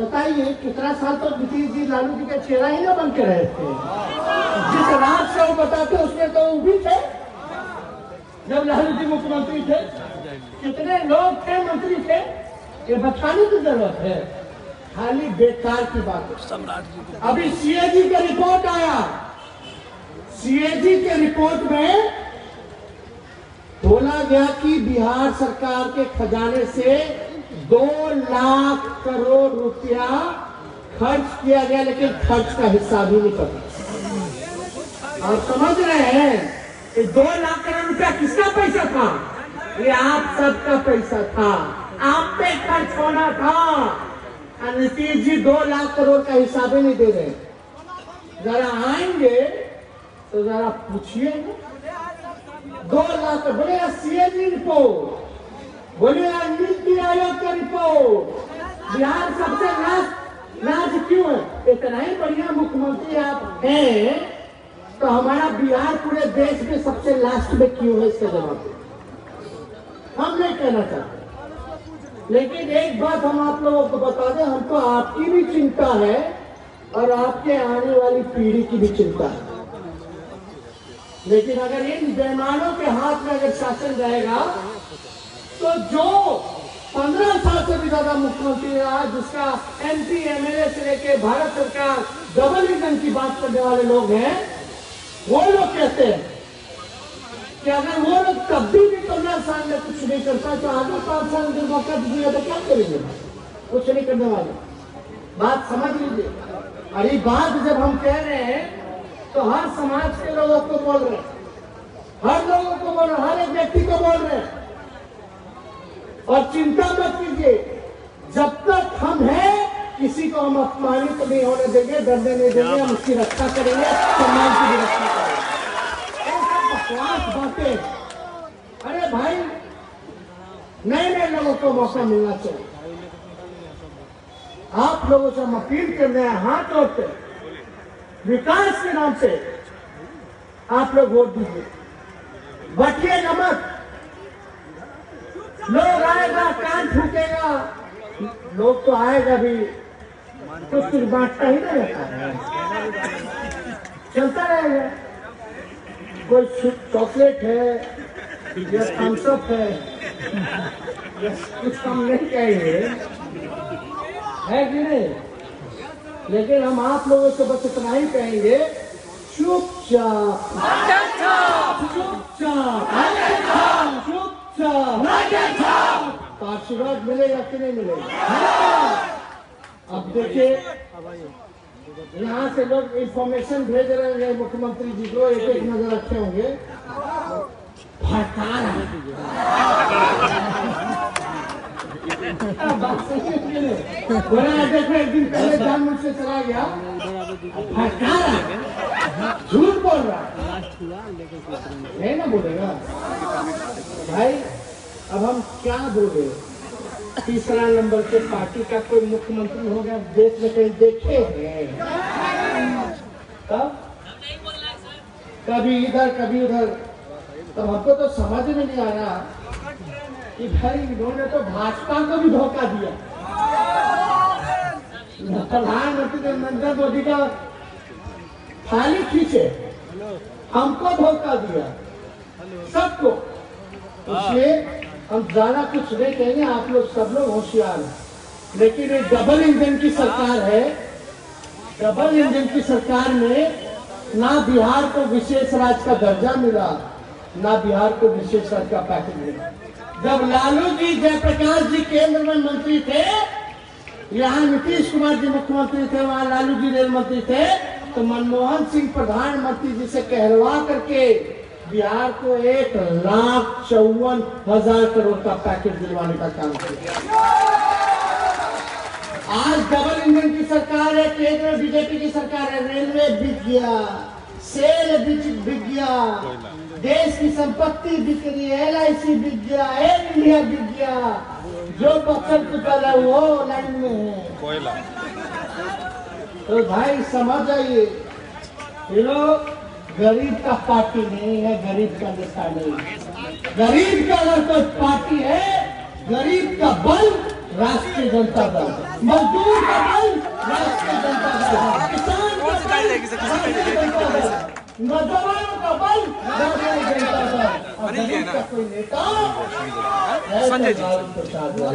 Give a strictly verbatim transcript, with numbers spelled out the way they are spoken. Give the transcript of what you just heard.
बताइए कितना साल तक नीतीश जी लालू जी का चेहरा ही ना बन के रहे थे। जिस रात से वो बताते उसमें तो वो भी थे, जब लालू जी मुख्यमंत्री थे कितने लोग थे, मंत्री थे। ये बताने की जरूरत है, खाली बेकार की बात। अभी सीएजी का रिपोर्ट आया, सीएजी के रिपोर्ट में बोला गया कि बिहार सरकार के खजाने से दो लाख करोड़ रुपया खर्च किया गया, लेकिन खर्च का हिस्सा भी नहीं पता। आप समझ रहे हैं कि दो लाख करोड़ रुपया किसका पैसा था? ये आप सबका पैसा था, आप पे खर्च होना था। नीतीश जी दो लाख करोड़ का हिसाब ही नहीं दे रहे। जरा आएंगे तो जरा पूछिए दो लाख। बोले सीएजी रिपोर्ट, बोले नीति आयोग का रिपोर्ट, बिहार सबसे लाज लाज क्यों है? इतना ही बढ़िया मुख्यमंत्री आप हैं तो हमारा बिहार पूरे देश में सबसे लास्ट में क्यों है? इसका जवाब हम नहीं कहना चाहते, लेकिन एक बात हम आप लोगों को बता दें, हमको आपकी भी चिंता है और आपके आने वाली पीढ़ी की भी चिंता है। लेकिन अगर इन बेईमानों के हाथ में अगर शासन रहेगा तो जो पंद्रह साल से भी ज्यादा मुख्यमंत्री रहा, जिसका एमपी एमएलए से लेके भारत सरकार डबल इंजन की बात करने वाले लोग हैं, वो लोग कहते हैं कि अगर वो लोग कभी भी पंद्रह साल में कुछ नहीं करता तो आगे पांच साल में मौका दीजिएगा तो क्या करेंगे? कुछ नहीं करने वाले। बात समझ लीजिए। अरे बात जब हम कह रहे हैं तो हर समाज के लोगों को बोल रहे हैं, हर लोगों को बोल रहे हैं, हर एक व्यक्ति को बोल रहे हैं। और चिंता मत कीजिए, जब तक हम हैं किसी को हम अपमानित नहीं होने देंगे, डरने नहीं देंगे, हम उसकी रक्षा करेंगे, सम्मान की रक्षा करेंगे। बातें, अरे भाई नए नए लोगों को मौका मिलना चाहिए। आप लोगों से हम अपील कर रहे हैं, हाथ जोड़ते विकास के नाम से आप लोग वोट दीजिए, बटिएगा मत। लोग आएगा कान फूकेगा, लोग तो आएगा भी तो कुछ बांटता ही नहीं रहता, चलता रहेगा। कोई चॉकलेट है या थम्स अप है या कुछ कम नहीं चाहिए है कि नहीं? लेकिन हम आप लोगों से बस इतना ही कहेंगे, चुपचाप चुपचाप चुपचाप। तो आशीर्वाद मिलेगा कि नहीं मिलेगा? अब देखिए यहाँ से लोग इंफॉर्मेशन भेज रहे हैं मुख्यमंत्री जी को, एक एक नजर रखे होंगे। देखो एक दिन पहले जान मुझसे चला गया, झूठ बोल रहा है ना, बोलेगा भाई। अब हम क्या बोले? तीसरा नंबर के पार्टी का कोई मुख्यमंत्री हो गया देश में? कहीं देखे हैं? तब कभी इधर कभी उधर। तो हमको तो समझ में नहीं आ रहा कि भाई इन्होंने तो भाजपा को भी धोखा दिया। प्रधानमंत्री नरेंद्र मोदी का थाली खींचे, हमको धोखा दिया, सबको। इसलिए हम ज्यादा कुछ नहीं कहेंगे, आप लोग सब लोग होशियार हैं। लेकिन ये डबल इंजन की सरकार है, डबल इंजन की सरकार में ना बिहार को विशेष राज्य का दर्जा मिला, ना बिहार को विशेष राज्य का पैकेज मिला। जब लालू जी जयप्रकाश जी केंद्र में मंत्री थे, यहाँ नीतीश कुमार जी मुख्यमंत्री थे, वहाँ लालू जी रेल मंत्री थे, तो मनमोहन सिंह प्रधानमंत्री जी से कहलवा करके बिहार को एक लाख चौवन हजार करोड़ का पैकेज दिलवाने का काम किया। आज डबल इंजन की सरकार है, केंद्र में बीजेपी की सरकार है, रेलवे बिक गया, सेल बिक गया, देश की संपत्ति बिक रही है, एल आई सी बिक गया, एयर इंडिया बिक गया, जो पत्थर चुकल है वो लाइन में है। तो भाई समझ आइए, ये लोग गरीब का पार्टी नहीं है, गरीब का नेता नहीं है। गरीब का अगर कोई पार्टी है, गरीब का बल राष्ट्रीय जनता दल, मजदूर का दल राष्ट्रीय जनता दल, किसान का दल राष्ट्रीय जनता दल, नौजवानों का बल राष्ट्रीय जनता दल।